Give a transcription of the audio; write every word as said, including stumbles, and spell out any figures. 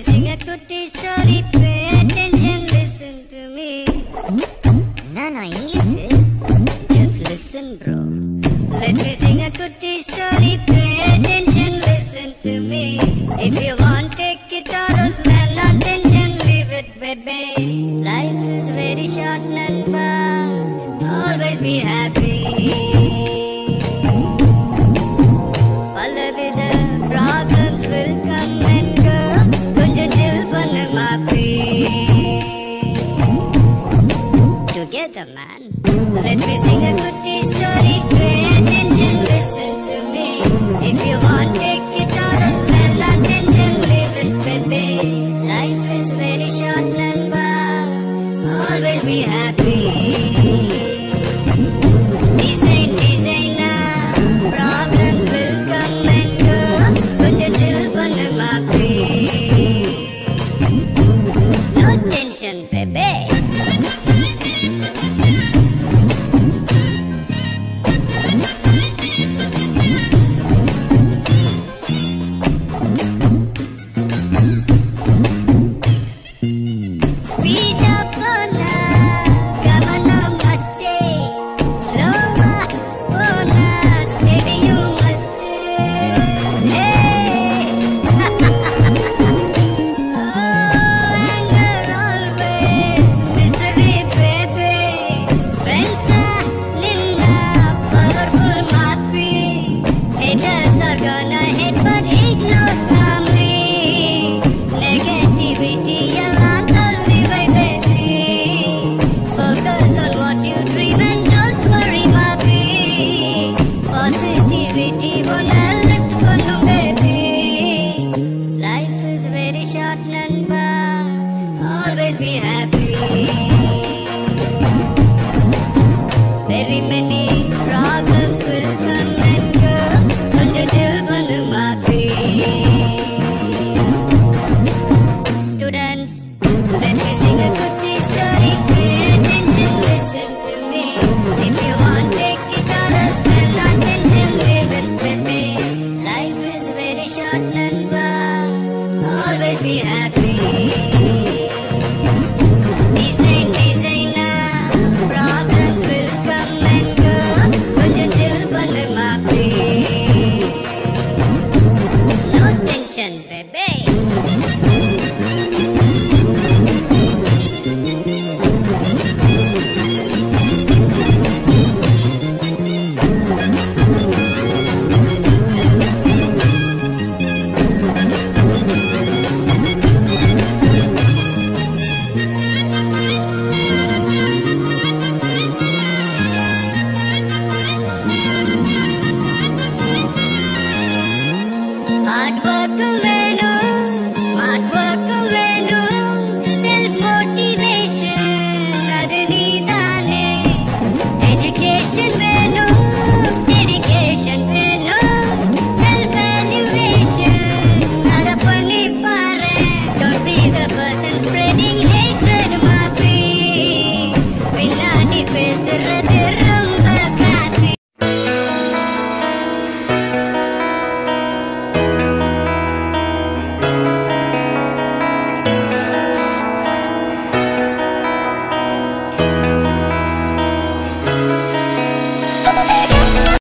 using a Kutti story. Pay attention, listen to me. No, no, English. Just listen, bro. Let me sing a Kutti story. Pay attention, listen to me. If you want, take guitar or spend attention, leave it, baby. Life is very short and fun. Always be happy. Together, man. Let me sing a Kutti story. Pay attention, listen to me. If you want, take guitar or spend attention, leave it, baby. Life is very short and wild. Always be happy. Design, designer, problems will come and go. But your children will not be. No tension, baby. Always be happy. Very many problems will come and go, but your children will not be. Students, let me sing a Kutti story. Pay attention, listen to me. If you want, take guitar or spend attention, live it with me. Life is very short and wild. Always be happy.